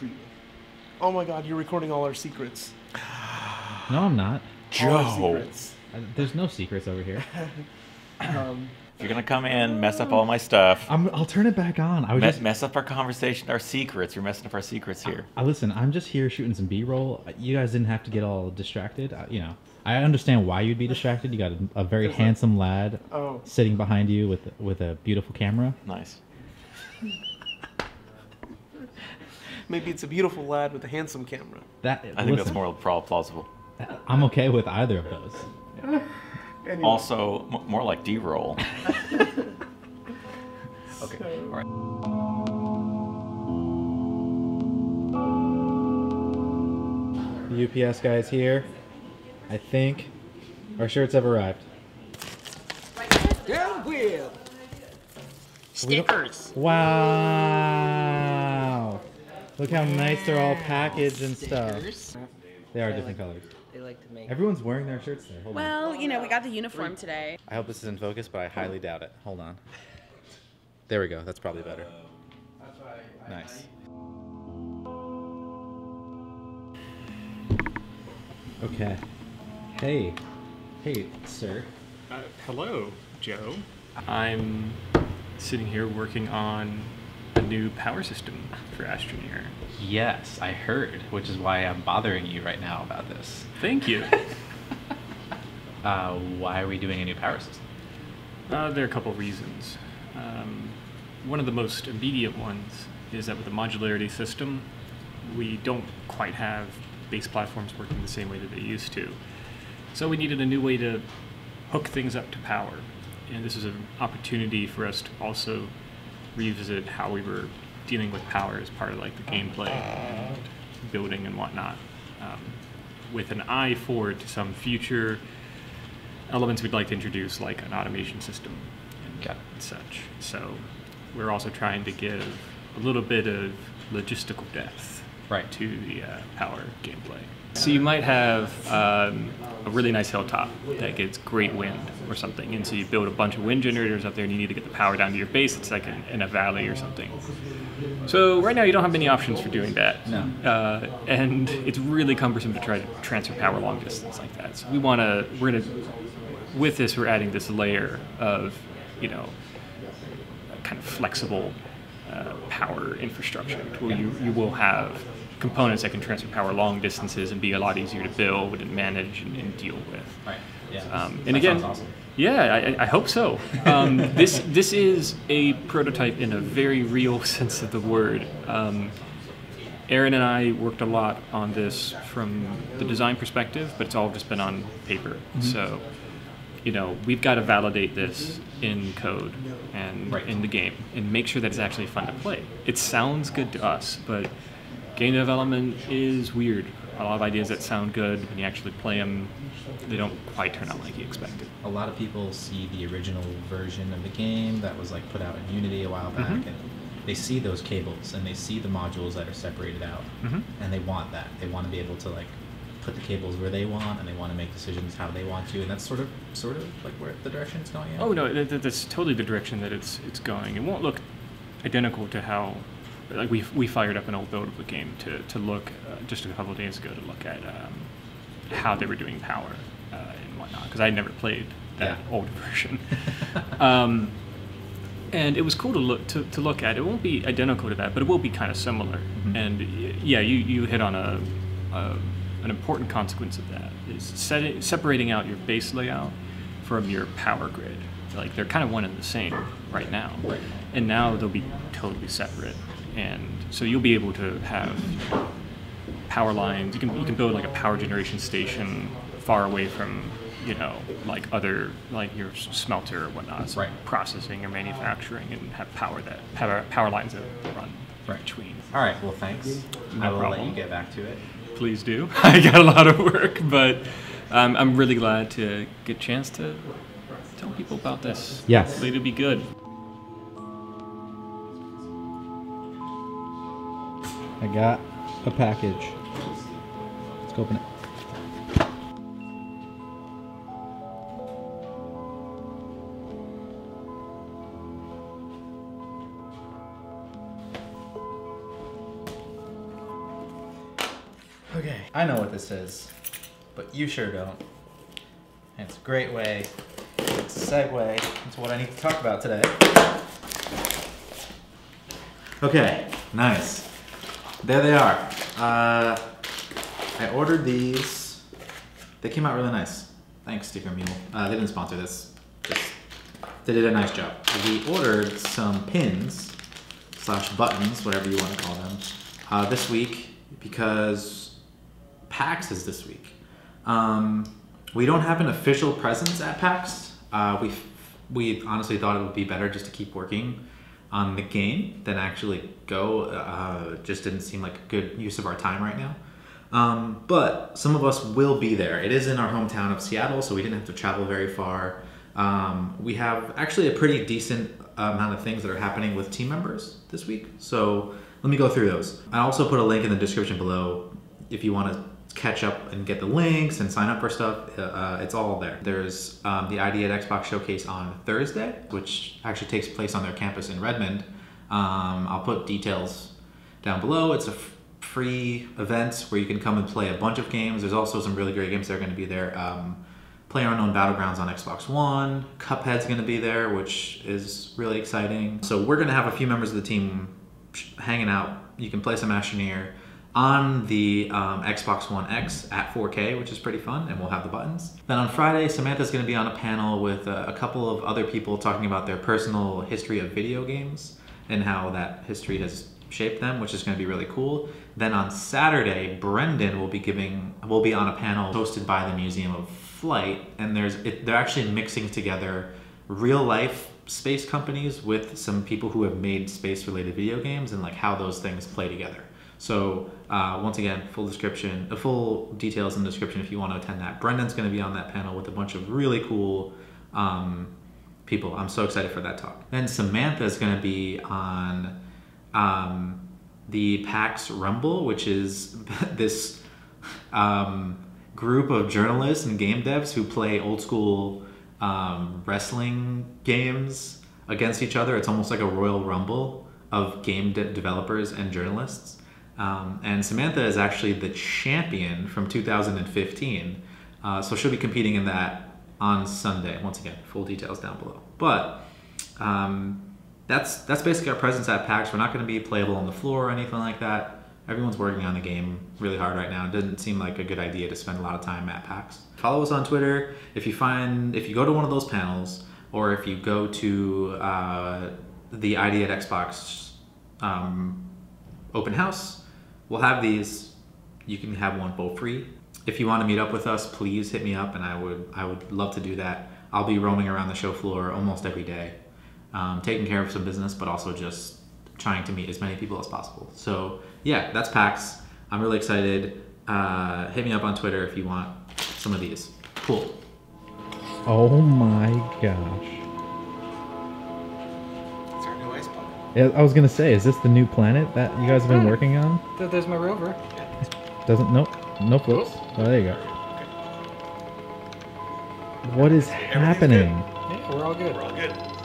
treat. Oh my God, you're recording all our secrets. No, I'm not. Joe. There's no secrets over here. You're gonna come in, mess up all my stuff. I'll turn it back on. I would just mess up our conversation, our secrets. You're messing up our secrets here. Listen, I'm just here shooting some B-roll. You guys didn't have to get all distracted. You know, I understand why you'd be distracted. You got a very handsome lad sitting behind you with a beautiful camera. Nice. Maybe it's a beautiful lad with a handsome camera. I think that's more plausible. I'm okay with either of those. Yeah. Anyway. Also, more like D-roll. Okay, all right. The UPS guy's here. I think our shirts have arrived. Damn weird. Stickers. Wow. Look how nice they're all packaged and stuff. They are different colors. They like to make. Everyone's wearing their shirts there. Hold on. You know, we got the uniform today. I hope this is in focus, but I highly doubt it. Hold on. There we go. That's probably better. Nice. Okay. Hey. Hey, sir. Hello, Joe. I'm sitting here working on a new power system for Astroneer. Yes, I heard, which is why I'm bothering you right now about this. Thank you. Why are we doing a new power system? There are a couple reasons. One of the most immediate ones is that with the modularity system, we don't quite have base platforms working the same way that they used to. So we needed a new way to hook things up to power. And this is an opportunity for us to also revisit how we were dealing with power as part of like the gameplay and building and whatnot, with an eye forward to some future elements we'd like to introduce, like an automation system and such. So we're also trying to give a little bit of logistical depth to the power gameplay. So you might have a really nice hilltop that gets great wind or something, and so you build a bunch of wind generators up there and you need to get the power down to your base. It's like in a valley or something. So right now you don't have many options for doing that. No. And it's really cumbersome to try to transfer power long distance like that. So we want to, with this we're adding this layer of, you know, kind of flexible power infrastructure where you will have components that can transfer power long distances and be a lot easier to build and manage and deal with. Right. Yeah. And again, awesome. Yeah, I hope so. This is a prototype in a very real sense of the word. Aaron and I worked a lot on this from the design perspective, but it's all just been on paper. Mm-hmm. So, you know, we've got to validate this in code and in the game and make sure that it's actually fun to play. It sounds good to us, but game development is weird. A lot of ideas that sound good, when you actually play them, they don't quite turn out like you expected. A lot of people see the original version of the game that was like put out in Unity a while back, and they see those cables and they see the modules that are separated out, and they want that. They want to be able to like put the cables where they want, and they want to make decisions how they want to, and that's sort of like where the direction it's going. Oh no, that's totally the direction that it's going. It won't look identical to how. Like we fired up an old build of the game to look just a couple of days ago to look at how they were doing power and whatnot, because I had never played that old version, and it was cool to look at. It won't be identical to that, but it will be kind of similar. And yeah, you hit on an important consequence of that is separating out your base layout from your power grid. Like they're kind of one and the same right now, and now they'll be totally separate. And so you'll be able to have power lines. You can build like a power generation station far away from, you know, like other, like your smelter or whatnot, so processing or manufacturing, and have power lines that run between. All right. Well, thanks. No problem. I will let you get back to it. Please do. I got a lot of work, but I'm really glad to get a chance to tell people about this. Yes. Hopefully it'll be good. I got a package. Let's go open it. Okay, I know what this is, but you sure don't. And it's a great way, it's a segue into what I need to talk about today. Okay, nice. There they are. I ordered these. They came out really nice. Thanks, Sticker Mule. They didn't sponsor this. They did a nice job. We ordered some pins slash buttons, whatever you want to call them, this week because PAX is this week. We don't have an official presence at PAX. We honestly thought it would be better just to keep working on the game than actually go. Just didn't seem like a good use of our time right now. But some of us will be there. It is in our hometown of Seattle, so we didn't have to travel very far. We have actually a pretty decent amount of things that are happening with team members this week. So let me go through those. I also put a link in the description below if you want to catch up and get the links and sign up for stuff. It's all there. There's the ID at Xbox Showcase on Thursday, which actually takes place on their campus in Redmond. I'll put details down below. It's a free event where you can come and play a bunch of games. There's also some really great games that are going to be there. PlayerUnknown Battlegrounds on Xbox One. Cuphead's going to be there, which is really exciting. So we're going to have a few members of the team hanging out. You can play some Astroneer on the Xbox One X at 4K, which is pretty fun, and we'll have the buttons. Then on Friday, Samantha's gonna be on a panel with a couple of other people talking about their personal history of video games and how that history has shaped them, which is gonna be really cool. Then on Saturday, Brendan will be on a panel hosted by the Museum of Flight, and they're actually mixing together real life space companies with some people who have made space-related video games and like how those things play together. So once again, full details in the description if you want to attend that. Brendan's going to be on that panel with a bunch of really cool people. I'm so excited for that talk. Then Samantha's going to be on the PAX Rumble, which is this group of journalists and game devs who play old school wrestling games against each other. It's almost like a Royal Rumble of game developers and journalists. And Samantha is actually the champion from 2015. So she'll be competing in that on Sunday. Once again, full details down below. But that's basically our presence at PAX. We're not going to be playable on the floor or anything like that. Everyone's working on the game really hard right now. It doesn't seem like a good idea to spend a lot of time at PAX. Follow us on Twitter. If you go to one of those panels, or if you go to the ID at Xbox open house, we'll have these. You can have one for free. If you want to meet up with us, please hit me up, and I would love to do that. I'll be roaming around the show floor almost every day, taking care of some business, but also just trying to meet as many people as possible. So yeah, that's PAX. I'm really excited. Hit me up on Twitter if you want some of these. Cool. Oh my gosh. It's our new ice plug. Yeah, I was gonna say, is this the new planet that you guys have been working on? There's my rover. Doesn't, nope, nope, whoops. Oh, there you go. Okay. What is happening? Yeah, we're all good. We're all good.